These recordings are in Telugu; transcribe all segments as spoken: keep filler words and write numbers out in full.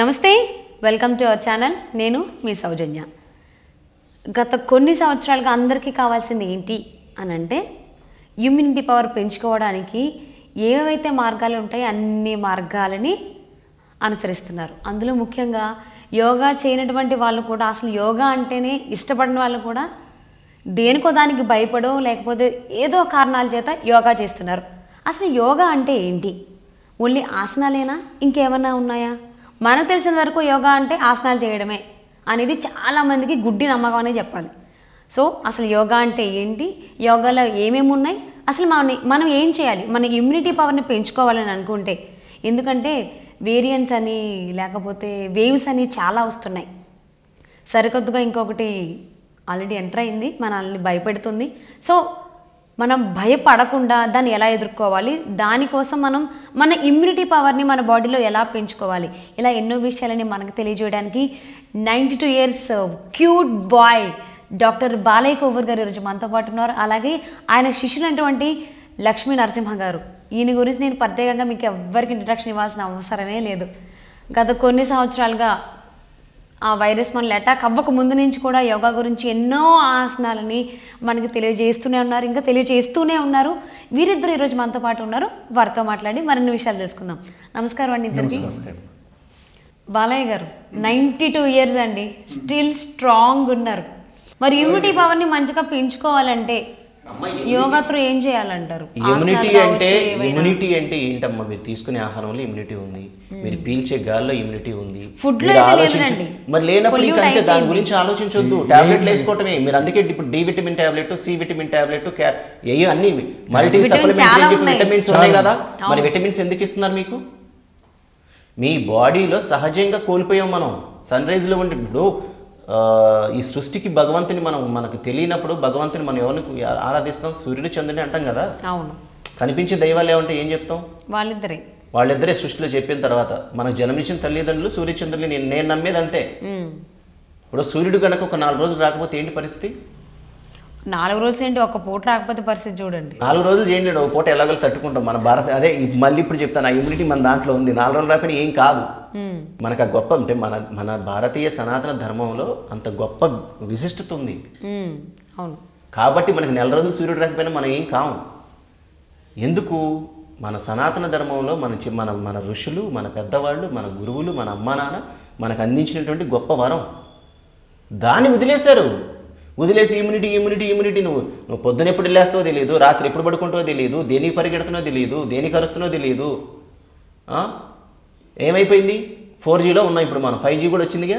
నమస్తే వెల్కమ్ టు అవర్ ఛానల్ నేను మీ సౌజన్య గత కొన్ని సంవత్సరాలుగా అందరికీ కావాల్సింది ఏంటి అని అంటే ఇమ్యూనిటీ పవర్ పెంచుకోవడానికి ఏవైతే మార్గాలు ఉంటాయో అన్ని మార్గాలని అనుసరిస్తున్నారు అందులో ముఖ్యంగా యోగా చేయనటువంటి వాళ్ళు కూడా అసలు యోగా అంటేనే ఇష్టపడని వాళ్ళు కూడా దేనికో దానికి భయపడో లేకపోతే ఏదో కారణాల చేత యోగా చేస్తున్నారు అసలు యోగా అంటే ఏంటి ఓన్లీ ఆసనాలేనా ఇంకేమైనా ఉన్నాయా మనకు తెలిసిన వరకు యోగా అంటే ఆసనాలు చేయడమే అనేది చాలా మందికి గుడ్డి నమ్మకం అనే చెప్పాలి సో అసలు యోగా అంటే ఏంటి యోగాలో ఏమేమి ఉన్నాయి అసలు మనం మనం ఏం చేయాలి మన ఇమ్యూనిటీ పవర్ని పెంచుకోవాలని అనుకుంటే ఎందుకంటే వేరియంట్స్ అని లేకపోతే వేవ్స్ అని చాలా వస్తున్నాయి సరికొద్దుగా ఇంకొకటి ఆల్రెడీ ఎంటర్ అయింది మనల్ని భయపెడుతుంది సో మనం భయపడకుండా దాన్ని ఎలా ఎదుర్కోవాలి దానికోసం మనం మన ఇమ్యూనిటీ పవర్ని మన బాడీలో ఎలా పెంచుకోవాలి ఇలా ఎన్నో విషయాలని మనకు తెలియజేయడానికి ninety two years cute boy doctor Balayya Kovur గారు ఈరోజు మనతో పాటు ఉన్నారు అలాగే ఆయన శిష్యులైనటువంటి లక్ష్మీ నరసింహ గారు ఈయన గురించి నేను ప్రత్యేకంగా మీకు ఎవ్వరికి ఇంట్రడక్షన్ ఇవ్వాల్సిన అవసరమే లేదు గత కొన్ని సంవత్సరాలుగా ఆ వైరస్ మనల్ని అటాక్ అవ్వక ముందు నుంచి కూడా యోగా గురించి ఎన్నో ఆసనాలని మనకి తెలియజేస్తూనే ఉన్నారు ఇంకా తెలియజేస్తూనే ఉన్నారు వీరిద్దరు ఈరోజు మనతో పాటు ఉన్నారు వారితో మాట్లాడి మరిన్ని విషయాలు తెలుసుకుందాం నమస్కారం అండి ఇద్దరికి బాలయ్య గారు నైంటీ టూ ఇయర్స్ అండి స్టిల్ స్ట్రాంగ్ ఉన్నారు మరి ఇమ్యూనిటీ పవర్ని మంచిగా పెంచుకోవాలంటే యోగా త్రూ ఏం చేయాలంటారు ఇమ్యూనిటీ అంటే ఇమ్యూనిటీ అంటే ఏంటమ్మా మీరు తీసుకునే ఆహారంలో ఇమ్యూనిటీ ఉంది మీరు పీల్చే గాల్లో ఇమ్యూనిటీ ఉంది ఫుడ్ లో ఆలోచించండి మరి లేనప్పుడు ఇంకంటే దాని గురించి ఆలోచించొద్దు టాబ్లెట్లు వేసుకోవటమే మీరు అందుకే ఇప్పుడు D vitamin tablet C vitamin tablet ఏయో అన్ని మల్టీ సప్లిమెంట్ విటమిన్స్ ఉన్నాయి కదా మరి విటమిన్స్ ఎందుకు ఇస్తున్నారు మీకు మీ బాడీలో సహజంగా కోల్పోయాం మనం సన్ రైజ్ లో ఉండి ఇప్పుడు ఈ సృష్టికి భగవంతుని మనం మనకు తెలియనప్పుడు భగవంతుని మనం ఎవరిని ఆరాధిస్తాం సూర్యుడు చంద్రుని అంటాం కదా అవును కనిపించే దైవాలు ఏమంటే ఏం చెప్తాం వాళ్ళిద్దరే వాళ్ళిద్దరే సృష్టిలో చెప్పిన తర్వాత మనకు జన్మించిన తల్లిదండ్రులు సూర్యచంద్రుని నేను నేను నమ్మేది అంతే ఇప్పుడు సూర్యుడు కనుక ఒక నాలుగు రోజులు రాకపోతే ఏంటి పరిస్థితి నాలుగు రోజులు ఏంటి ఒక పూట రాకపోతే పరిస్థితి చూడండి నాలుగు రోజులు చేయండి ఒక పూట ఎలాగో తట్టుకుంటాం మన భారత అదే మళ్ళీ ఇప్పుడు చెప్తాను ఆ ఇమ్యూనిటీ మన దాంట్లో ఉంది నాలుగు రోజులు రాకపోయినా ఏం కాదు మనకు ఆ గొప్ప అంటే మన మన భారతీయ సనాతన ధర్మంలో అంత గొప్ప విశిష్టత ఉంది అవును కాబట్టి మనకి నెల రోజులు సూర్యుడు రాకపోయినా మనం ఏం కాము ఎందుకు మన సనాతన ధర్మంలో మన మన మన ఋషులు మన పెద్దవాళ్ళు మన గురువులు మన అమ్మా నాన్న మనకు అందించినటువంటి గొప్ప వరం దాన్ని వదిలేశారు వదిలేసి ఇమ్యూనిటీ ఇమ్యూనిటీ ఇమ్యూనిటీ నువ్వు నువ్వు పొద్దున ఎప్పుడు వెళ్ళేస్తావో తెలియదు రాత్రి ఎప్పుడు పడుకుంటావో తెలియదు దేనికి పరిగెడుతున్నా తెలియదు దేనికి అరుస్తున్నా తెలియదు ఏమైపోయింది ఫోర్ జీలో ఉన్నాం ఇప్పుడు మనం ఫైవ్ జీ కూడా వచ్చిందిగా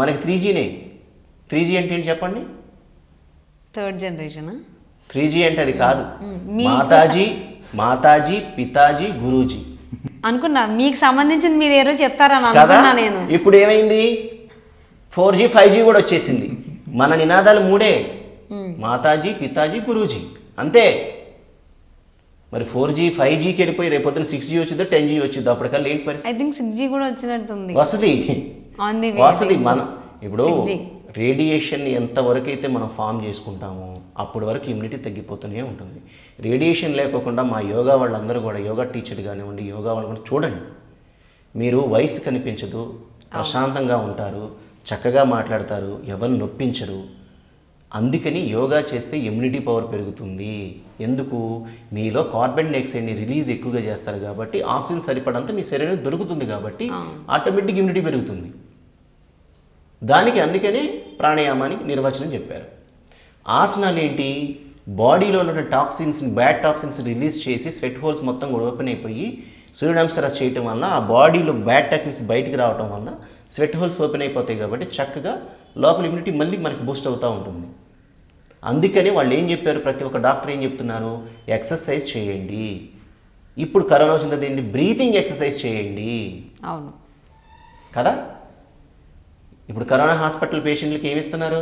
మనకి త్రీ జీనే త్రీ జీ అంటే ఏంటి చెప్పండి థర్డ్ జనరేషన్ త్రీ జీ అంటే అది కాదు మాతాజీ మాతాజీ పితాజీ గురూజీ అనుకున్నా మీకు సంబంధించింది మీరు ఏదో చెప్తారని ఇప్పుడు ఏమైంది ఫోర్ జీ ఫైవ్ జీ కూడా వచ్చేసింది మన నినాదాలు మూడే మాతాజీ పితాజీ గురూజీ అంతే మరి ఫోర్ జీ ఫైవ్ జీకి వెళ్ళిపోయి రేపొద్దున సిక్స్ జీ వచ్చిందో టెన్ జీ వచ్చిందో అప్పటికల్లా ఏంటి పరిస్థితి ఐ థింక్ సిక్స్ జీ కూడా వచ్చినట్టుంది వస్తుంది వస్తుంది మన ఇప్పుడు రేడియేషన్ ఎంతవరకు అయితే మనం ఫామ్ చేసుకుంటామో అప్పటి వరకు ఇమ్యూనిటీ తగ్గిపోతూనే ఉంటుంది రేడియేషన్ లేకోకుండా మా యోగా వాళ్ళందరూ కూడా యోగా టీచర్ కానివ్వండి యోగా వాళ్ళు కూడా చూడండి మీరు వయసు కనిపించదు ప్రశాంతంగా ఉంటారు చక్కగా మాట్లాడతారు ఎవరిని నొప్పించరు అందుకని యోగా చేస్తే ఇమ్యూనిటీ పవర్ పెరుగుతుంది ఎందుకు మీలో కార్బన్ డైఆక్సైడ్ని రిలీజ్ ఎక్కువగా చేస్తారు కాబట్టి ఆక్సిజన్ సరిపడంత మీ శరీరం దొరుకుతుంది కాబట్టి ఆటోమేటిక్ ఇమ్యూనిటీ పెరుగుతుంది దానికి అందుకనే ప్రాణాయామానికి నిర్వచనం చెప్పారు ఆసనాలు ఏంటి బాడీలో ఉన్న టాక్సిన్స్ని బ్యాడ్ టాక్సిన్స్ రిలీజ్ చేసి స్వెట్ హోల్స్ మొత్తం కూడా ఓపెన్ అయిపోయి సూర్య నమస్కారాలు చేయటం వల్ల ఆ బాడీలో బ్యాడ్ టాక్సిన్స్ బయటకు రావటం వల్ల స్వెట్ హోల్స్ ఓపెన్ అయిపోతాయి కాబట్టి చక్కగా లోపల ఇమ్యూనిటీ మళ్ళీ మనకి బూస్ట్ అవుతూ ఉంటుంది అందుకని వాళ్ళు ఏం చెప్పారు ప్రతి ఒక్క డాక్టర్ ఏం చెప్తున్నారు ఎక్సర్సైజ్ చేయండి ఇప్పుడు కరోనా వచ్చింది ఏంటి బ్రీతింగ్ ఎక్సర్సైజ్ చేయండి అవును కదా ఇప్పుడు కరోనా హాస్పిటల్ పేషెంట్లకి ఏమిస్తున్నారు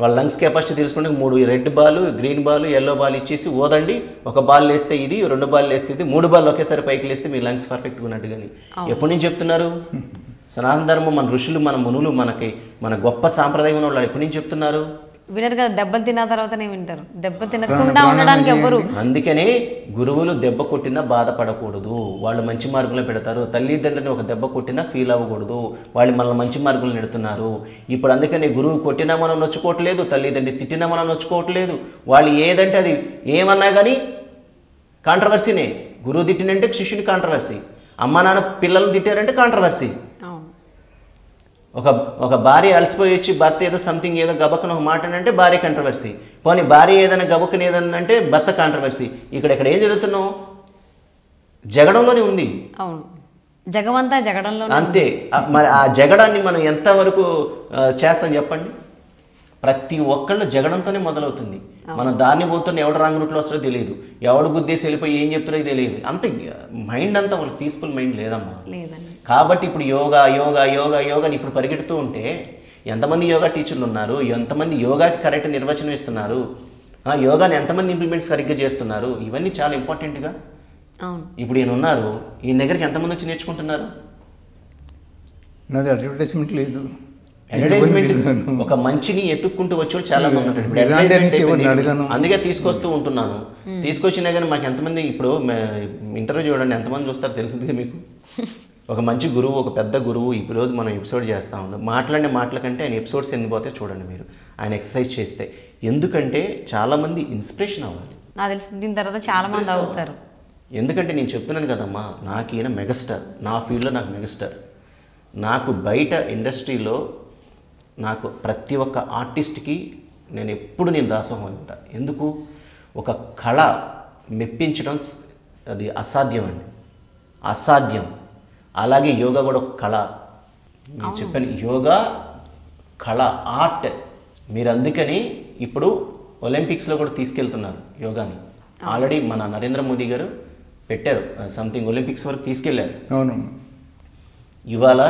వాళ్ళ లంగ్స్ కెపాసిటీ తెలుసుకుంటే మూడు red ball green ball yellow ball ఇచ్చేసి ఓదండి ఒక బాల్ లేస్తే ఇది రెండు బాల్ లేస్తే ఇది మూడు బాల్ ఒకేసారి పైకి లేస్తే మీ లంగ్స్ పర్ఫెక్ట్ గా ఉన్నట్టు గాని ఎప్పుడు నుంచి చెప్తున్నారు సనాతన ధర్మం మన ఋషులు మన మునులు మనకి మన గొప్ప సాంప్రదాయం వాళ్ళు ఎప్పుడు నుంచి చెప్తున్నారు వినరు కదా దెబ్బ తిన్న తర్వాతనే వింటారు దెబ్బ తినకుండా ఉండడానికి ఎవరు అందుకనే గురువులు దెబ్బ కొట్టినా బాధపడకూడదు వాళ్ళు మంచి మార్గంలో పెడతారు తల్లిదండ్రులని ఒక దెబ్బ కొట్టినా ఫీల్ అవ్వకూడదు వాళ్ళు మనల్ని మంచి మార్గంలో నెడుతున్నారు ఇప్పుడు అందుకనే గురువు కొట్టినా మనం నొచ్చుకోవట్లేదు తల్లిదండ్రి తిట్టినా మనం నొచ్చుకోవట్లేదు వాళ్ళు ఏదంటే అది ఏమన్నా గానీ కాంట్రవర్సీనే గురువు తిట్టినంటే శిష్యుని కాంట్రవర్సీ అమ్మ నాన్న పిల్లలు తిట్టారంటే కాంట్రవర్సీ భార్య అలసిపోయి భర్త ఏదో సంథింగ్ ఏదో గబకన ఒక మాట అంటే భార్య కాంట్రవర్సీ పోనీ భార్య ఏదైనా గబకన ఏదన్నంటే భర్త కాంట్రవర్సీ ఇక్కడ ఇక్కడ ఏం జరుగుతున్నా జగడంలోనే ఉంది జగమంతా జగడంలోనే అంతే మరి ఆ జగడాన్ని మనం ఎంతవరకు చేస్తాం చెప్పండి ప్రతి ఒక్కళ్ళు జగడంతోనే మొదలవుతుంది మనం దాన్ని పోతున్న ఎవడు రాంగ్ రూట్లో వస్తారో తెలియదు ఎవడు గుద్దేసి వెళ్ళిపోయి ఏం చెప్తారో తెలియదు అంత మైండ్ అంతా వాళ్ళకి పీస్ఫుల్ మైండ్ లేదమ్మా కాబట్టి ఇప్పుడు యోగా యోగా యోగా యోగాని ఇప్పుడు పరిగెడుతూ ఉంటే ఎంతమంది యోగా టీచర్లు ఉన్నారు ఎంతమంది యోగాకి కరెక్ట్ నిర్వచనం ఇస్తున్నారు ఆ యోగాని ఎంతమంది ఇంప్లిమెంట్స్ సరిగ్గా చేస్తున్నారు ఇవన్నీ చాలా ఇంపార్టెంట్గా ఇప్పుడు ఈయన ఉన్నారు ఈయన దగ్గరికి ఎంతమంది వచ్చి నేర్చుకుంటున్నారు నాది అడ్వర్టైజ్మెంట్ లేదు అడ్వర్టైజ్మెంట్ ఒక మంచిని ఎత్తుక్కుంటూ వచ్చి చాలా బాగుంటాడు అందుకే తీసుకొస్తూ ఉంటున్నాను తీసుకొచ్చినా కానీ మాకు ఎంతమంది ఇప్పుడు ఇంటర్వ్యూ చూడండి ఎంతమంది చూస్తారు తెలిసిందిగా మీకు ఒక మంచి గురువు ఒక పెద్ద గురువు ఈరోజు మనం ఎపిసోడ్ చేస్తూ ఉన్నాం మాట్లాడిన మాటల కంటే ఆయన ఎపిసోడ్స్ ఎన్ని పోతే చూడండి మీరు ఆయన ఎక్సర్సైజ్ చేస్తే ఎందుకంటే చాలామంది ఇన్స్పిరేషన్ అవ్వాలి నాకు తెలిసి దీని తర్వాత చాలామంది అవుతారు ఎందుకంటే నేను చెప్తున్నాను కదమ్మా నాకు ఈయన మెగాస్టార్ నా ఫీల్డ్లో నాకు మెగాస్టార్ నాకు బయట ఇండస్ట్రీలో నాకు ప్రతి ఒక్క ఆర్టిస్ట్కి నేను ఎప్పుడు నేను దాసోహం అనుకుంటా ఎందుకు ఒక కళ మెప్పించడం అది అసాధ్యం అండి అసాధ్యం అలాగే యోగా కూడా ఒక కళ నేను చెప్పాను యోగా కళ ఆర్ట్ మీరు అందుకని ఇప్పుడు ఒలింపిక్స్లో కూడా తీసుకెళ్తున్నారు యోగాని ఆల్రెడీ మన నరేంద్ర మోదీ గారు పెట్టారు సంథింగ్ ఒలింపిక్స్ వరకు తీసుకెళ్ళారు అవును ఇవాళ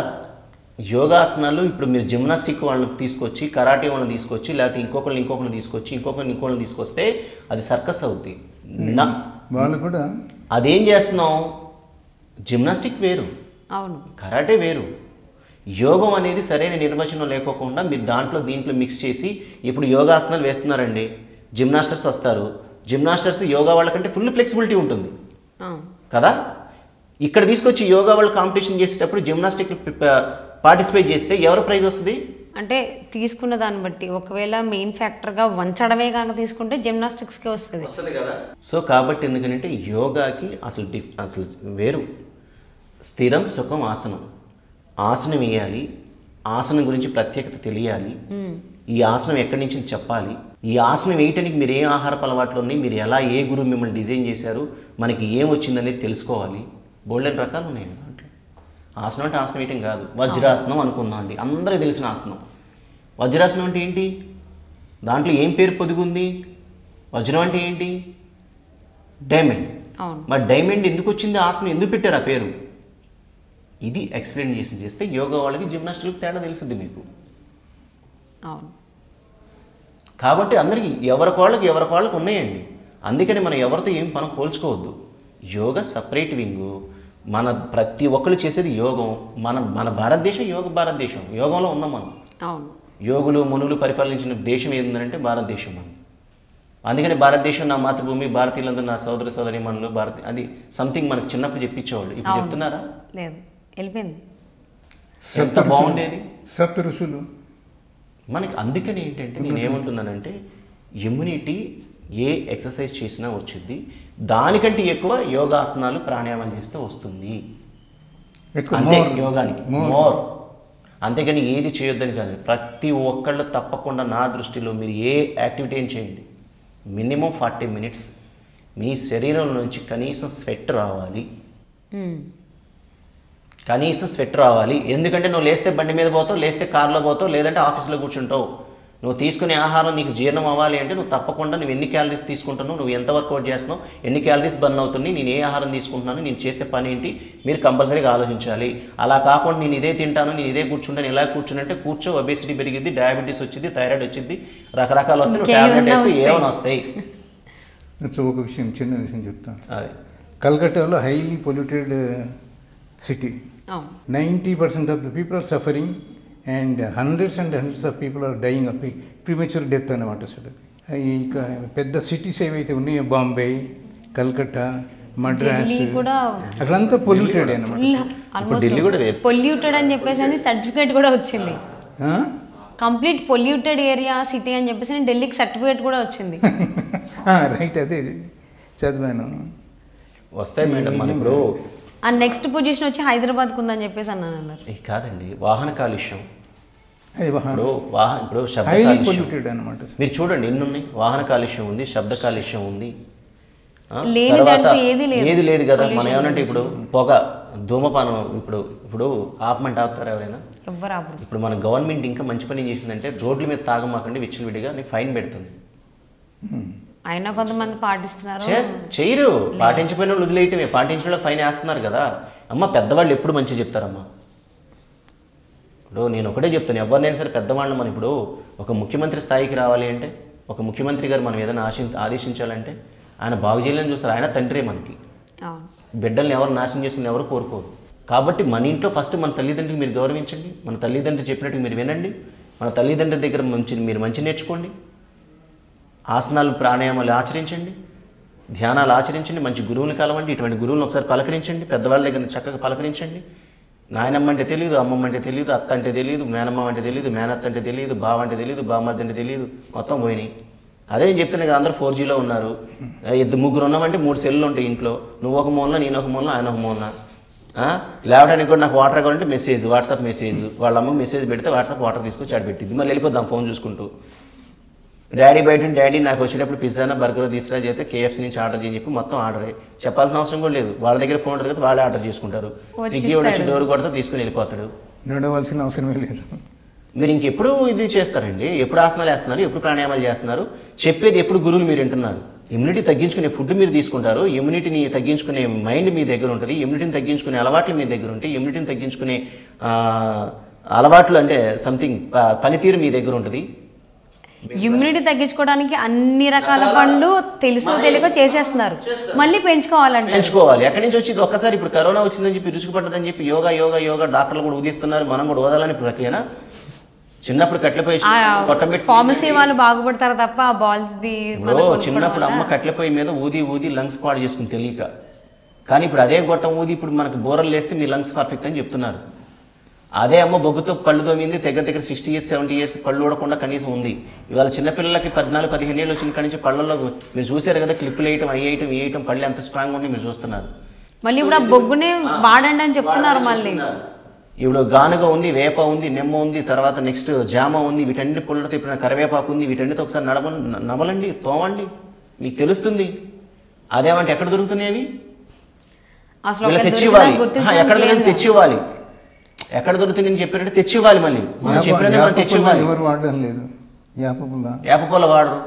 యోగాసనాలు ఇప్పుడు మీరు జిమ్నాస్టిక్ వాళ్ళని తీసుకొచ్చి కరాటే వాళ్ళని తీసుకొచ్చి లేకపోతే ఇంకొకరిని ఇంకొకరిని తీసుకొచ్చి ఇంకొకరిని ఇంకొకరిని తీసుకొస్తే అది సర్కస్ అవుద్ది వాళ్ళు కూడా అదేం చేస్తున్నాం జిమ్నాస్టిక్ వేరు అవును కరాటే వేరు యోగం అనేది సరైన నిర్వచనం లేకోకుండా మీరు దాంట్లో దీంట్లో మిక్స్ చేసి ఇప్పుడు యోగాసనాలు వేస్తున్నారండి జిమ్నాస్టర్స్ వస్తారు జిమ్నాస్టర్స్ యోగా వాళ్ళకంటే ఫుల్ ఫ్లెక్సిబిలిటీ ఉంటుంది కదా ఇక్కడ తీసుకొచ్చి యోగా వాళ్ళు కాంపిటీషన్ చేసేటప్పుడు జిమ్నాస్టిక్ పార్టిసిపేట్ చేస్తే ఎవరు ప్రైజ్ వస్తుంది అంటే తీసుకున్న దాన్ని బట్టి ఒకవేళ మెయిన్ ఫ్యాక్టర్గా వంచడమే కానీ తీసుకుంటే జిమ్నాస్టిక్స్కే వస్తుంది వస్తుంది కదా సో కాబట్టి ఎందుకంటే యోగాకి అసలు డిఫ్ అసలు వేరు స్థిరం సుఖం ఆసనం ఆసనం వేయాలి ఆసనం గురించి ప్రత్యేకత తెలియాలి ఈ ఆసనం ఎక్కడి నుంచి చెప్పాలి ఈ ఆసనం వేయటానికి మీరు ఏం ఆహారపు అలవాట్లు ఉన్నాయి మీరు ఎలా ఏ గురువు మిమ్మల్ని డిజైన్ చేశారు మనకి ఏం వచ్చిందనేది తెలుసుకోవాలి బోల్డెన్ రకాలు ఉన్నాయి దాంట్లో ఆసనం అంటే ఆసనం వేయటం కాదు వజ్రాసనం అనుకున్నాం అండి అందరికీ తెలిసిన ఆసనం వజ్రాసనం అంటే ఏంటి దాంట్లో ఏం పేరు పొందుకుంది వజ్రం అంటే ఏంటి డైమండ్ మరి డైమండ్ ఎందుకు వచ్చింది ఆసనం ఎందుకు పెట్టారు ఆ పేరు ఇది ఎక్స్ప్లెయిన్ చేసి చేస్తే యోగా వాళ్ళకి జిమ్నాస్టిక్ తేడా తెలుస్తుంది మీకు కాబట్టి అందరికీ ఎవరికి వాళ్ళకి ఎవరికి వాళ్ళకి ఉన్నాయండి అందుకని మనం ఎవరితో ఏం మనం పోల్చుకోవద్దు యోగా సపరేట్ వింగు మన ప్రతి ఒక్కరు చేసేది యోగం మన మన భారతదేశం యోగ భారతదేశం యోగంలో ఉన్నాం మనం యోగులు మునులు పరిపాలించిన దేశం ఏంటంటే భారతదేశం మనం అందుకని భారతదేశం నా మాతృభూమి భారతీయులందరూ నా సోదర సోదరి మనులు భారత అది సంథింగ్ మనకు చిన్నప్పుడు చెప్పించేవాళ్ళు ఇప్పుడు చెప్తున్నారా ఎంత బాగుండేది సప్త ఋషులు మనకి అందుకని ఏంటంటే నేను ఏమంటున్నానంటే ఇమ్యూనిటీ ఏ ఎక్సర్సైజ్ చేసినా వచ్చింది దానికంటే ఎక్కువ యోగాసనాలు ప్రాణాయామం చేస్తే వస్తుంది అంతే యోగానికి మోర్ అంతేకాని ఏది చేయొద్దని కాదు ప్రతి ఒక్కళ్ళు తప్పకుండా నా దృష్టిలో మీరు ఏ యాక్టివిటీ అయినా చేయండి మినిమం ఫార్టీ మినిట్స్ మీ శరీరం నుంచి కనీసం స్వెట్ రావాలి కనీసం స్వెట్ రావాలి ఎందుకంటే నువ్వు లేస్తే బండి మీద పోతావు లేస్తే కార్లో పోతావు లేదంటే ఆఫీస్లో కూర్చుంటావు నువ్వు తీసుకునే ఆహారం నీకు జీర్ణం అవ్వాలి అంటే నువ్వు తప్పకుండా నువ్వు ఎన్ని క్యాలరీస్ తీసుకుంటున్నావు, నువ్వు ఎంత వర్క్ అవుట్ చేస్తున్నావు, ఎన్ని క్యాలరీస్ బర్న్ అవుతుంది, నేను ఏ ఆహారం తీసుకుంటున్నాను, నేను చేసే పని ఏంటి, మీరు కంపల్సరీగా ఆలోచించాలి. అలా కాకుండా నేను ఇదే తింటాను, నేను ఇదే కూర్చుంటాను, ఇలా కూర్చుంటే కూర్చో ఒబేసిటీ పెరిగింది, డయాబెటీస్ వచ్చింది, థైరాయిడ్ వచ్చింది, రకరకాలు వస్తాయి. నువ్వు ట్యాబ్లెట్ వేస్తే ఏమైనా వస్తాయి. ఒక విషయం, చిన్న విషయం చెప్తాను. అదే కల్కట్టాలో highly polluted city, ninety percent of the people are suffering and hundreds and hundreds of people are dying up premature death అన్నమాట. అసలు ఈ పెద్ద సిటీస్ ఏవైతే ఉన్నాయో బాంబే, కల్కట్టా, మద్రాస్, అక్కడంతా పొల్యూటెడ్ అనమాట. పొల్యూటెడ్ అని చెప్పేసి సర్టిఫికేట్ కూడా వచ్చింది, కంప్లీట్ పొల్యూటెడ్ ఏరియా సిటీ అని చెప్పేసి ఢిల్లీకి సర్టిఫికేట్ కూడా వచ్చింది. రైట్, అదే చదివాను. వస్తాయి మేడం మనం. ఇప్పుడు అండ్ నెక్స్ట్ పొజిషన్ వచ్చి హైదరాబాద్కు ఉందని చెప్పేసి అన్నాను అన్నారు. ఇది కాదండి, వాహన కాలుష్యం. ఇప్పుడు శబ్ద కాలుష్యం అనమాట. మీరు చూడండి ఎన్ని ఉన్నాయి, వాహన కాలుష్యం ఉంది, శబ్ద కాలుష్యం ఉంది, ఏది లేదు కదా. మనం ఏమంటే ఇప్పుడు పొగ, ధూమపానం. ఇప్పుడు ఇప్పుడు ఆపమంటే ఆపుతారు ఎవరైనా? ఎవరు ఆపరు. ఇప్పుడు మన గవర్నమెంట్ ఇంకా మంచి పని ఏం చేసిందంటే, రోడ్ల మీద తాగమాకండి విచ్చలవిడిగా అని ఫైన్ పెడుతుంది. అయినా కొంతమంది పాటిస్తున్నారు, చేయరు. పాటించపోయిన వాళ్ళు వదిలేయటమే, పాటించడం ఫైన్ వేస్తున్నారు కదా. అమ్మ పెద్దవాళ్ళు ఎప్పుడు మంచిగా చెప్తారమ్మా. ఇప్పుడు నేను ఒకటే చెప్తాను, ఎవరినైనా సరే పెద్దవాళ్ళు మనం ఇప్పుడు ఒక ముఖ్యమంత్రి స్థాయికి రావాలి అంటే, ఒక ముఖ్యమంత్రి గారు మనం ఏదైనా ఆశి ఆదేశించాలంటే ఆయన బాగు చేయాలని చూస్తారు. ఆయన తండ్రే మనకి. బిడ్డల్ని ఎవరు నాశనం చేసుకుని ఎవరు కోరుకోరు. కాబట్టి మన ఇంట్లో ఫస్ట్ మన తల్లిదండ్రులు మీరు గౌరవించండి, మన తల్లిదండ్రులు చెప్పినట్టు మీరు వినండి, మన తల్లిదండ్రుల దగ్గర మంచి మీరు మంచి నేర్చుకోండి, ఆసనాలు ప్రాణాయామాలు ఆచరించండి, ధ్యానాలు ఆచరించండి, మంచి గురువుని కలవండి, ఇటువంటి గురువులను ఒకసారి పలకరించండి, పెద్దవాళ్ళ దగ్గర చక్కగా పలకరించండి. నాయనమ్మ అంటే తెలియదు, అమ్మమ్మ అంటే తెలియదు, అత్త అంటే తెలియదు, మేనమ్మ అంటే తెలియదు, మేనత్త అంటే తెలియదు, బావ అంటే తెలియదు, బామ్మద్ది అంటే తెలియదు, మొత్తం పోయినాయి. అదే నేను చెప్తున్నా కదా, అందరూ ఫోర్ జీలో ఉన్నారు. ఇద్దరు ముగ్గురు ఉన్నామంటే మూడు సెల్లు ఉంటాయి ఇంట్లో, నువ్వు ఒక మూలన, నేను ఒక మూలన, ఆయన ఒక మూలన. లేవడానికి కూడా నాకు వాటర్ కావాలంటే మెసేజ్, వాట్సాప్ మెసేజ్, వాళ్ళ అమ్మకి మెసేజ్ పెడితే వాట్సాప్ వాటర్ తీసుకొచ్చి ఆడ పెట్టింది, మళ్ళీ వెళ్ళిపోద్దాం ఫోన్ చూసుకుంటూ. డాడీ బయట, డాడీ నాకు వచ్చేటప్పుడు పిజ్జానా బర్గర్ తీసుకురా చేస్తే కేఎఫ్సీ నుంచి ఆర్డర్ చేయని చెప్పి మొత్తం ఆర్డరే, చెప్పాల్సిన అవసరం కూడా లేదు. వాళ్ళ దగ్గర ఫోన్ ఉంటుంది కదా, వాళ్ళే ఆర్డర్ చేసుకుంటారు. స్విగ్గీ వచ్చి డోర్ కొడతా తీసుకుని వెళ్ళిపోతాడు, నడవాల్సిన అవసరమే లేదు. మీరు ఇంకెప్పుడు ఇది చేస్తారండి? ఎప్పుడు ఆసనాలు వేస్తున్నారు, ఎప్పుడు ప్రాణాయామాలు చేస్తున్నారు, చెప్పేది ఎప్పుడు గురువులు మీరు వింటున్నారు? ఇమ్యూనిటీ తగ్గించుకునే ఫుడ్ మీరు తీసుకుంటారు, ఇమ్యూనిటీని తగ్గించుకునే మైండ్ మీ దగ్గర ఉంటుంది, ఇమ్యూనిటీని తగ్గించుకునే అలవాట్లు మీ దగ్గర ఉంటాయి, ఇమ్యూనిటీని తగ్గించుకునే అలవాట్లు అంటే సంథింగ్ పనితీరు మీ దగ్గర ఉంటుంది. ఇమ్యూనిటీ తగ్గించుకోవడానికి అన్ని రకాల పండ్లు తెలుసు తెలియక చేసేస్తున్నారు, మళ్ళీ పెంచుకోవాలంటే పెంచుకోవాలి. ఎక్కడి నుంచి వచ్చి ఒక్కసారి ఇప్పుడు కరోనా వచ్చిందని చెప్పి రుచికి పడ్డదని చెప్పి యోగా యోగా యోగా డాక్టర్లు కూడా ఉదిస్తున్నారు, మనం కూడా ఓదాలని ప్రక్రియనా? చిన్నప్పుడు కట్లపోయి ఫార్మసీ వాళ్ళు బాగుపడతారు తప్ప బాల్స్ ది. చిన్నప్పుడు అమ్మ కట్లపోయి మీద ఊది ఊది లంగ్స్ పాడు చేసుకుని తెలియక, కానీ ఇప్పుడు అదే గొట్టం ఊది ఇప్పుడు మనకు బోరలు లేస్తే మీ లంగ్స్ పర్ఫెక్ట్ అని చెప్తున్నారు. అదే అమ్మ బొగ్గుతో పళ్ళు తోమింది, దగ్గర దగ్గర సిక్స్టీ ఇయర్స్ సెవెంటీ ఇయర్స్ పళ్ళు ఊడకుండా కనీసం ఉంది. ఇవాళ చిన్నపిల్లలకి పద్నాలుగు పదిహేను ఏళ్ళు వచ్చిన కానీ పళ్ళల్లో మీరు చూసారు కదా, క్లిప్పులు వేయటం, అవి వేయటం, వేయటం, పళ్ళు ఎంత స్ట్రాంగ్ ఉంటే మీరు చూస్తున్నారు. మళ్ళీ ఇప్పుడు ఆ బొగ్గునే వాడండి అని చెప్తున్నారు. మళ్ళీ ఇప్పుడు గానుగ ఉంది, వేప ఉంది, నిమ్మ ఉంది, తర్వాత నెక్స్ట్ జామ ఉంది, వీటన్నిటి పుల్లతో ఇప్పుడు కరివేపాకు ఉంది, వీటన్నిటితో ఒకసారి నడవ నవలండి, తోమండి, మీకు తెలుస్తుంది. అదేమంటే ఎక్కడ దొరుకుతున్నాయి? తెచ్చివ్వాలి, ఎక్కడ దొరికి తెచ్చివ్వాలి, ఎక్కడ దొరుకుతుంది నేను చెప్పినట్టు తెచ్చివ్వాలి. మళ్ళీ తెచ్చివ్వాలి. ఎవరు వాడడం లేదు, యాపపుల్ల, యాపపుల్ల వాడరు,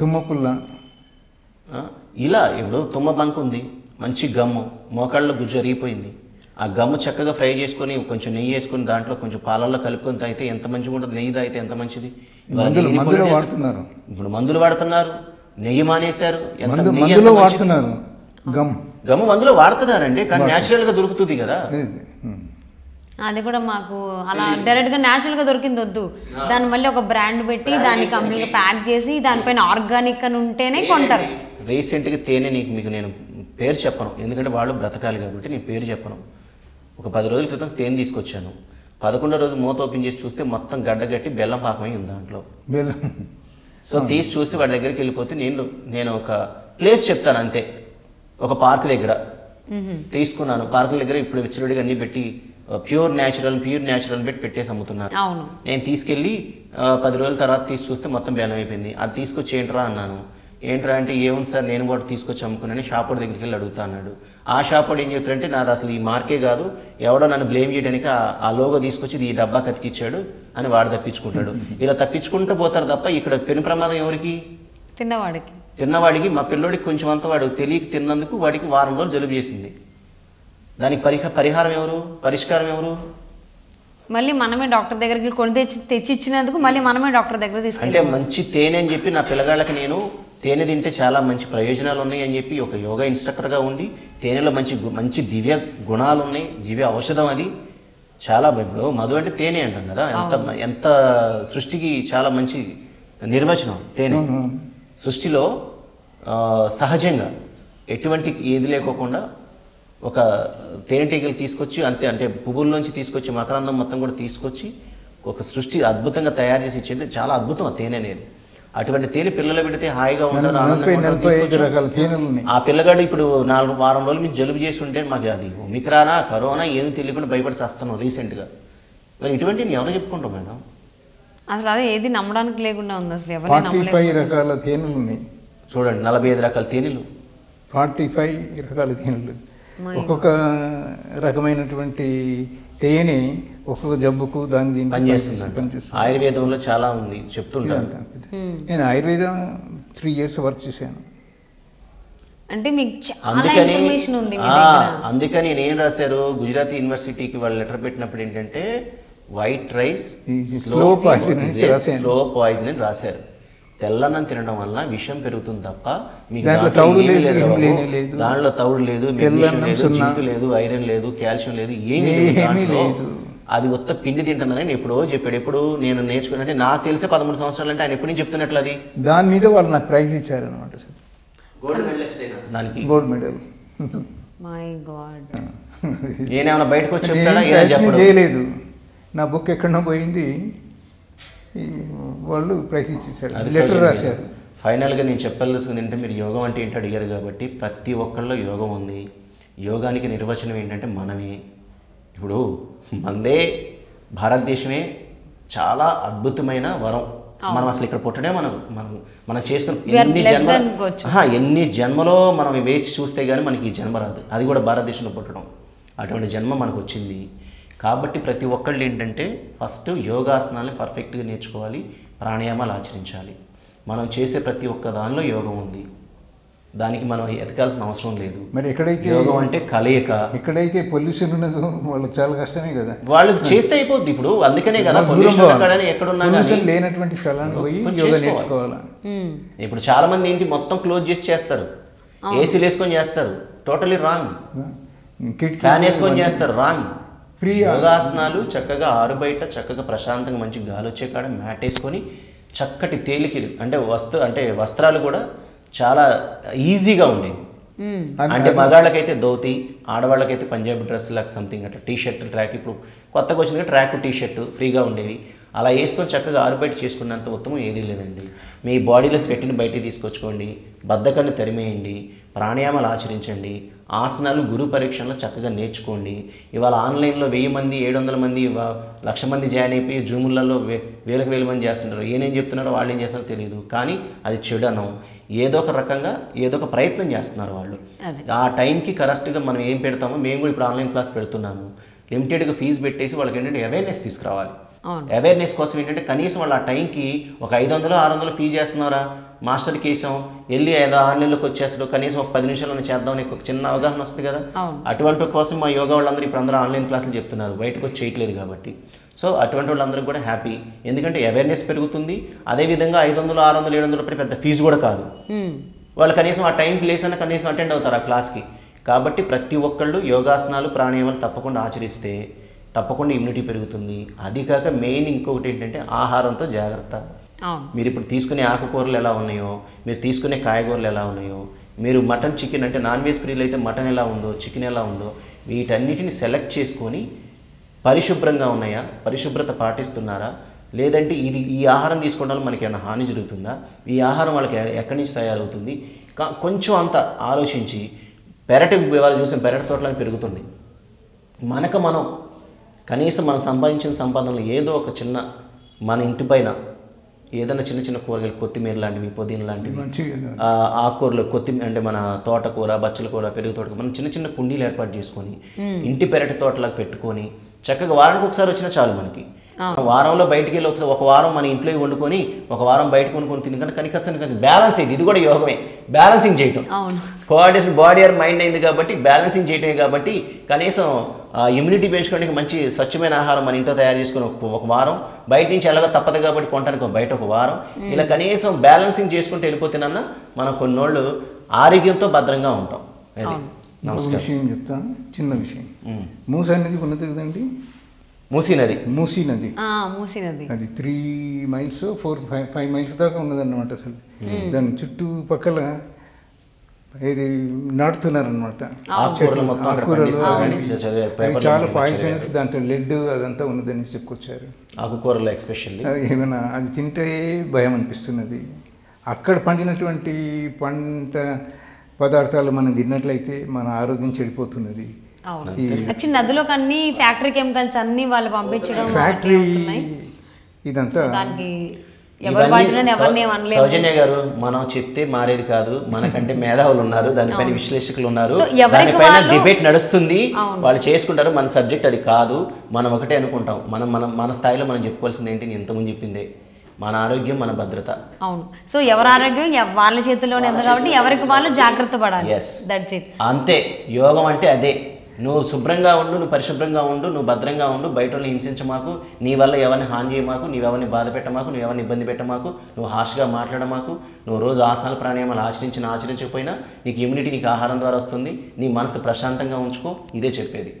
తుమ్మపుల్ల. ఇలా ఇప్పుడు తుమ్మ బంక్ ఉంది, మంచి గమ్ము, మోకాళ్ళలో గుజ్జు అరిగిపోయింది, ఆ గమ్ము చక్కగా ఫ్రై చేసుకొని కొంచెం నెయ్యి వేసుకొని దాంట్లో కొంచెం పాలల్లో కలుపుకొని తాగితే ఎంత మంచిగా ఉంటుంది, నెయ్యి తాగితే ఎంత మంచిది. ఇప్పుడు మందులు వాడుతున్నారు, నెయ్యి మానేశారు, గమ్ గమ్ము మందులు వాడుతున్నారండి, కానీ న్యాచురల్ గా దొరుకుతుంది కదా. అది కూడా మాకు అలా డైరెక్ట్ గా న్యాచురల్ గా దొరికింది వద్దు, దాని మళ్ళీ ఒక బ్రాండ్ పెట్టి దాన్ని కంప్లీట్ గా ప్యాక్ చేసి దానిపైన ఆర్గానిక్ అని ఉంటేనే కొంటారు. రీసెంట్ గా తేనె నీకు మీకు నేను పేరు చెప్పను, ఎందుకంటే వాళ్ళు బ్రతకాలి కాబట్టి నేను పేరు చెప్పను. ఒక పది రోజుల క్రితం తేనె తీసుకొచ్చాను, పదకొండో రోజు మూత ఓపెన్ చేసి చూస్తే మొత్తం గడ్డగట్టి బెల్లం పాకమై ఉంది దాంట్లో. సో తీసి చూస్తే వాడి దగ్గరికి వెళ్ళిపోతే, నేను నేను ఒక ప్లేస్ చెప్తాను అంతే, ఒక పార్క్ దగ్గర తీసుకున్నాను. పార్కుల దగ్గర ఇప్పుడు విచ్చలవిడిగా అన్ని పెట్టి ప్యూర్ న్యాచురల్ ప్యూర్ న్యాచురల్ పెట్టి పెట్టేసి అమ్ముతున్నారు. నేను తీసుకెళ్ళి పది రోజుల తర్వాత తీసి చూస్తే మొత్తం బెల్లం అయిపోయింది. అది తీసుకొచ్చేయంట్రా అన్నాను. ఏంట్రా అంటే ఏముంది సార్ నేను కూడా తీసుకొచ్చి అమ్ముకున్నాను షాపర్ దగ్గరికి వెళ్ళి అడుగుతా అన్నాడు। ఆ షాపర్ ఏం చెప్తారంటే నాది అసలు ఈ మార్కే కాదు, ఎవడో నన్ను బ్లేమ్ చేయడానికి ఆ లోగో తీసుకొచ్చి ఈ డబ్బా కతికిచ్చాడు అని వాడు తప్పించుకుంటాడు। ఇలా తప్పించుకుంటూ పోతారు తప్ప ఇక్కడ పెను ప్రమాదం ఎవరికి? తిన్నవాడికి తిన్నవాడికి మా పిల్లోడికి కొంచెం అంత వాడు తెలియక తిన్నందుకు వాడికి వారం రోజులు జలుబు చేసింది। దానికి పరిహ పరిహారం ఎవరు? పరిష్కారం ఎవరు? మళ్ళీ మనమే డాక్టర్ దగ్గరికి కొని తెచ్చి తెచ్చిచ్చినందుకు మళ్ళీ మనమే డాక్టర్ దగ్గర తీసుకెళ్ళాం। అంటే మంచి తేనె అని చెప్పి నా పిల్లగాళ్ళకి నేను తేనె తింటే చాలా మంచి ప్రయోజనాలు ఉన్నాయి అని చెప్పి ఒక యోగా ఇన్స్ట్రక్టర్గా ఉండి తేనెలో మంచి మంచి దివ్య గుణాలు ఉన్నాయి, దివ్య ఔషధం అది చాలా ఇప్పుడు మధు అంటే తేనె అంటాం కదా, ఎంత ఎంత సృష్టికి చాలా మంచి నిర్వచనం తేనె। సృష్టిలో సహజంగా ఎటువంటి ఏది లేకోకుండా ఒక తేనెటీగలు తీసుకొచ్చి అంతే అంటే పువ్వుల్లోంచి తీసుకొచ్చి మకరందం మొత్తం కూడా తీసుకొచ్చి ఒక సృష్టి అద్భుతంగా తయారు చేసి ఇచ్చేది, చాలా అద్భుతం ఆ తేనె అనేది। అటువంటి తేనె పిల్లలు పెడితే హాయిగా ఉండదు। ఆ పిల్లగాడు ఇప్పుడు నాలుగు వారం రోజులు మీరు జలుబు చేసి ఉంటే మాకు అది ఒమిక్రానా కరోనా ఏమి తెలియకుండా భయపడి చేస్తున్నాం రీసెంట్గా, మరి ఇటువంటి నేను ఎవరో చెప్పుకుంటాం మేడం అసలు అదే ఏది నమ్మడానికి లేకుండా ఉంది అసలు ఎవరు? ఫార్టీ ఫైవ్ రకాల తేనెలు ఉన్నాయి చూడండి, నలభై ఐదు రకాల తేనెలు, ఫార్టీ ఫైవ్ రకాల తేనెలు, ఒక్కొక్క రకమైనటువంటి తేనె ఒక్కొక్క జబ్బుకు దాని దీనికి పనిచేస్తుంది। ఆయుర్వేదంలో చాలా ఉంది చెప్తుంటాను నేను, ఆయుర్వేదం త్రీ ఇయర్స్ వర్క్ చేశాను అంటే మీకు అందుకని అందుకని నేను ఏం రాశారు గుజరాత్ యూనివర్సిటీకి వాళ్ళు లెటర్ పెట్టినప్పుడు ఏంటంటే white rice slow poison slow poison అని రాశారు। తెల్లన్నం తినడం వల్ల విషయం పెరుగుతుంది తప్ప మీకు దాంట్లో తౌడు లేదు, జింక్ లేదు, ఐరన్ లేదు, కాల్షియం లేదు, ఏమీ లేదు, అది ఉత్త పిండి తింటానని ఎప్పుడో చెప్పాడు। ఎప్పుడు నేను నేర్చుకున్నానంటే నాకు తెలిసే పదమూడు సంవత్సరాలు అంటే ఆయన ఎప్పుడు నుంచి చెప్తున్నట్లు అది దాని మీద వాళ్ళు నాకు ప్రైజ్ ఇచ్చారు అనమాట సార్, గోల్డ్ మెడలిస్ట్ దానికి గోల్డ్ మెడల్। మై గాడ్ నేనేమైనా బయటకు వచ్చి చెప్తాడా? ఏం చేయలేదు, నా బుక్ ఎక్కడో పోయింది వాళ్ళు ప్రైస్ ఇచ్చేసారు లెటర్ రాశారు। ఫైనల్గా నేను చెప్పాల్సింది ఏంటంటే మీరు యోగం అంటే ఏంటో అడిగారు కాబట్టి ప్రతి ఒక్కళ్ళలో యోగం ఉంది, యోగానికి నిర్వచనం ఏంటంటే మనమే, ఇప్పుడు మనదే భారతదేశమే చాలా అద్భుతమైన వరం, మనం అసలు ఇక్కడ పుట్టడే మనం మనం మనం చేసుకున్న ఎన్ని జన్మ ఎన్ని జన్మలో మనం వేచి చూస్తే కానీ మనకి ఈ జన్మ రాదు, అది కూడా భారతదేశంలో పుట్టడం, అటువంటి జన్మ మనకు వచ్చింది। కాబట్టి ప్రతి ఒక్కళ్ళు ఏంటంటే ఫస్ట్ యోగాసనాలను పర్ఫెక్ట్గా నేర్చుకోవాలి, ప్రాణాయామాలు ఆచరించాలి, మనం చేసే ప్రతి ఒక్క దానిలో యోగం ఉంది, దానికి మనం ఎతకాల్సిన అవసరం లేదు। మరి ఎక్కడైతే యోగం అంటే కలయిక, ఎక్కడైతే పొల్యూషన్ ఉన్నదో వాళ్ళకి చాలా కష్టమే కదా, వాళ్ళు చేస్తే అయిపోద్ది ఇప్పుడు, అందుకనే కదా పొల్యూషన్ ఎక్కడున్నా లేనటువంటి స్థలాన్ని పోయి యోగా నేర్చుకోవాలి। ఇప్పుడు చాలా మంది ఏంటి మొత్తం క్లోజ్ చేసి చేస్తారు, ఏసీలు వేసుకొని చేస్తారు, టోటలీ రాంగ్, ఫ్యాన్ వేసుకొని చేస్తారు రాంగ్। ఫ్రీ యోగాసనాలు చక్కగా ఆరు బయట చక్కగా ప్రశాంతంగా మంచి గాలి వచ్చే కాడ మ్యాట్ వేసుకొని చక్కటి తేలికి అంటే వస్తు అంటే వస్త్రాలు కూడా చాలా ఈజీగా ఉండేవి, అంటే మగాళ్ళకైతే ధోతి, ఆడవాళ్ళకైతే పంజాబీ డ్రెస్ లాగా సంథింగ్ అంటే టీ షర్ట్ ట్రాక్ ఇప్పుడు కొత్తగా వచ్చింది ట్రాక్ టీ షర్ట్ ఫ్రీగా ఉండేవి, అలా వేసుకొని చక్కగా ఆరు బయట చేసుకున్నంత ఉత్తమం ఏదీ లేదండి। మీ బాడీలో స్వెట్ని బయటికి తీసుకొచ్చుకోండి, బద్ధకాన్ని తరిమేయండి, ప్రాణాయామాలు ఆచరించండి, ఆసనాలు గురు పరీక్షల్లో చక్కగా నేర్చుకోండి। ఇవాళ ఆన్లైన్లో వెయ్యి మంది ఏడు వందల మంది లక్ష మంది జాయిన్ అయిపోయి జూములలో వే వేలకు వేల మంది చేస్తుంటారు, ఏనేం చెప్తున్నారో వాళ్ళు ఏం చేస్తారో తెలియదు, కానీ అది చెడనం, ఏదో ఒక రకంగా ఏదో ఒక ప్రయత్నం చేస్తున్నారు వాళ్ళు, ఆ టైంకి కరెక్ట్గా మనం ఏం పెడతామో మేము కూడా ఇప్పుడు ఆన్లైన్ క్లాస్ పెడుతున్నాము, లిమిటెడ్గా ఫీజు పెట్టేసి వాళ్ళకి ఏంటంటే అవేర్నెస్ తీసుకురావాలి। అవేర్నెస్ కోసం ఏంటంటే కనీసం వాళ్ళు ఆ టైంకి ఒక ఐదు వందలు ఆరు వందలు ఫీజు చేస్తున్నారా మాస్టర్ కేసం వెళ్ళి ఏదో ఆన్లైన్లోకి వచ్చేస్తాడు, కనీసం ఒక పది నిమిషాలు చేద్దామని ఒక చిన్న అవగాహన వస్తుంది కదా, అటువంటి కోసం మా యోగా వాళ్ళందరూ ఇప్పుడు అందరూ ఆన్లైన్ క్లాసులు చెప్తున్నారు, బయటకు వచ్చి చేయట్లేదు కాబట్టి। సో అటువంటి వాళ్ళందరూ కూడా హ్యాపీ, ఎందుకంటే అవేర్నెస్ పెరుగుతుంది, అదేవిధంగా ఐదు వందలు ఆరు వందలు ఏడు వందల రూపాయలు పెద్ద ఫీజు కూడా కాదు, వాళ్ళు కనీసం ఆ టైంకి లేసైనా కనీసం అటెండ్ అవుతారు ఆ క్లాస్కి। కాబట్టి ప్రతి ఒక్కళ్ళు యోగాసనాలు ప్రాణాయామాలు తప్పకుండా ఆచరిస్తే తప్పకుండా ఇమ్యూనిటీ పెరుగుతుంది, అది కాక మెయిన్ ఇంకొకటి ఏంటంటే ఆహారంతో జాగ్రత్త, మీరు ఇప్పుడు తీసుకునే ఆకుకూరలు ఎలా ఉన్నాయో, మీరు తీసుకునే కాయగూరలు ఎలా ఉన్నాయో, మీరు మటన్ చికెన్ అంటే నాన్ వెజ్ ప్రియులు అయితే మటన్ ఎలా ఉందో చికెన్ ఎలా ఉందో వీటన్నిటిని సెలెక్ట్ చేసుకొని పరిశుభ్రంగా ఉన్నాయా, పరిశుభ్రత పాటిస్తున్నారా, లేదంటే ఇది ఈ ఆహారం తీసుకోవడం మనకి ఏమైనా హాని జరుగుతుందా, ఈ ఆహారం వాళ్ళకి ఎక్కడి నుంచి తయారవుతుంది, కొంచెం అంత ఆలోచించి పెరటి వాళ్ళు చూసిన పెరటి తోటలని పెరుగుతుంది, మనకు మనం కనీసం మనం సంపాదించిన సంపాదనలు ఏదో ఒక చిన్న మన ఇంటి పైన ఏదైనా చిన్న చిన్న కూరగాయలు కొత్తిమీర లాంటివి పుదీనా లాంటివి ఆకూరలు కొత్తిమీర అంటే మన తోటకూర బచ్చల కూర పెరుగు తోటకూర మనం చిన్న చిన్న కుండీలు ఏర్పాటు చేసుకొని ఇంటి పెరటి తోటలాగా పెట్టుకొని చక్కగా వారానికి ఒకసారి వచ్చినా చాలు మనకి వారంలో బయటికి వెళ్ళి ఒకసారి ఒక వారం మన ఇంట్లో వండుకొని ఒక వారం బయట కొనుక్కొని తిని కనుక కనికస్తాను కదా బ్యాలెన్స్ ఇది ఇది కూడా యోగమే బ్యాలెన్సింగ్ చేయటం కోఆర్డినేషన్ బాడీ ఆర్ మైండ్ అయింది కాబట్టి బ్యాలెన్సింగ్ చేయటమే కాబట్టి కనీసం ఇమ్యూనిటీ పెంచుకోవడానికి మంచి స్వచ్ఛమైన ఆహారం మన ఇంట్లో తయారు చేసుకుని ఒక వారం బయట నుంచి ఎలాగో తప్పదు కాబట్టి కొనడానికి బయట ఒక వారం ఇలా కనీసం బ్యాలెన్సింగ్ చేసుకుంటూ వెళ్ళిపోతేనన్నా మనం కొన్నోళ్ళు ఆరోగ్యంతో భద్రంగా ఉంటాం. అది విషయం చెప్తాను, చిన్న విషయం. మూస అనేది ఉన్నది కదండి, మూసీ నది మూసీ నది అది three miles four five five miles దాకా ఉన్నదన్నమాట. అసలు దాని చుట్టూ పక్కల ఇది నాటుతున్నారనమాట ఆకుకూరలు. చాలా పాయిజన్స్ దాంట్లో లెడ్ అదంతా ఉన్నదని చెప్పుకొచ్చారు. ఆకుకూరలు ఎక్స్పెషల్లీ ఏమైనా అది తింటే భయం అనిపిస్తున్నది. అక్కడ పండినటువంటి పంట పదార్థాలు మనం తిన్నట్లయితే మన ఆరోగ్యం చెడిపోతున్నది. నదిలో అన్ని ఫ్యాక్టరీ కెమికల్స్ అన్ని వాళ్ళు పంపించడం ఫ్యాక్టరీ ఇదంతా సౌజన్య గారు మనం చెప్తే మారేది కాదు, మనకంటే మేధావులు ఉన్నారు, దానిపైన విశ్లేషకులు ఉన్నారు, దానిపైన డిబేట్ నడుస్తుంది, వాళ్ళు చేసుకుంటారు. మన సబ్జెక్ట్ అది కాదు, మనం ఒకటే అనుకుంటాం. మనం మనం మన స్థాయిలో మనం చెప్పుకోవాల్సింది ఏంటి, నేను ఇంతకుముందు చెప్పిందే మన ఆరోగ్యం మన భద్రత. అవును, సో ఎవరి ఆరోగ్యం వాళ్ళ చేతిలోనే ఉంది కాబట్టి ఎవరికి వాళ్ళు జాగ్రత్త పడాలి. అంతే, యోగం అంటే అదే. నువ్వు శుభ్రంగా ఉండు, నువ్వు పరిశుభ్రంగా ఉండు, నువ్వు భద్రంగా ఉండు, బయట వాళ్ళని హింసించమాకు, నీ వల్ల ఎవరిని హాని చేయమాకు, నీవెవరిని బాధ పెట్టమాకు, నువ్వు ఎవరిని ఇబ్బంది పెట్టమాకు, నువ్వు హార్ష్గా మాట్లాడమాకు, నువ్వు రోజు ఆసనాలు ప్రాణాయామాలు ఆచరించిన ఆచరించకపోయినా నీకు ఇమ్యూనిటీ నీకు ఆహారం ద్వారా వస్తుంది. నీ మనసు ప్రశాంతంగా ఉంచుకో, ఇదే చెప్పేది.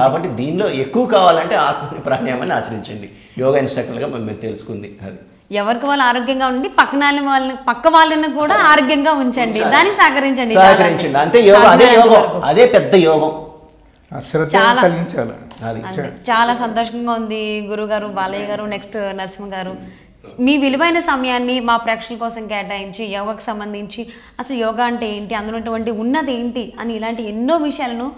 కాబట్టి దీనిలో ఎక్కువ కావాలంటే ఆసనాన్ని ప్రాణాయామాన్ని ఆచరించండి. యోగా ఇన్స్ట్రక్టర్గా మేము తెలుసుకుంది అది ఎవరికి వాళ్ళు ఆరోగ్యంగా ఉండి పక్కన వాళ్ళని పక్క వాళ్ళని కూడా ఆరోగ్యంగా ఉంచండి, దాన్ని సహకరించండి సహకరించండి అంతే. యోగం అదే, యోగం అదే, పెద్ద యోగం. చాలా సంతోషంగా ఉంది గురుగారు, బాలయ్య గారు, నెక్స్ట్ నరసింహ గారు. మీ విలువైన సమయాన్ని మా ప్రేక్షకుల కోసం కేటాయించి యోగాకు సంబంధించి అసలు యోగా అంటే ఏంటి, అందులోటువంటి ఉన్నది ఏంటి అని ఇలాంటి ఎన్నో విషయాలను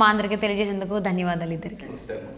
మా అందరికీ తెలియజేసేందుకు ధన్యవాదాలు ఇద్దరికి.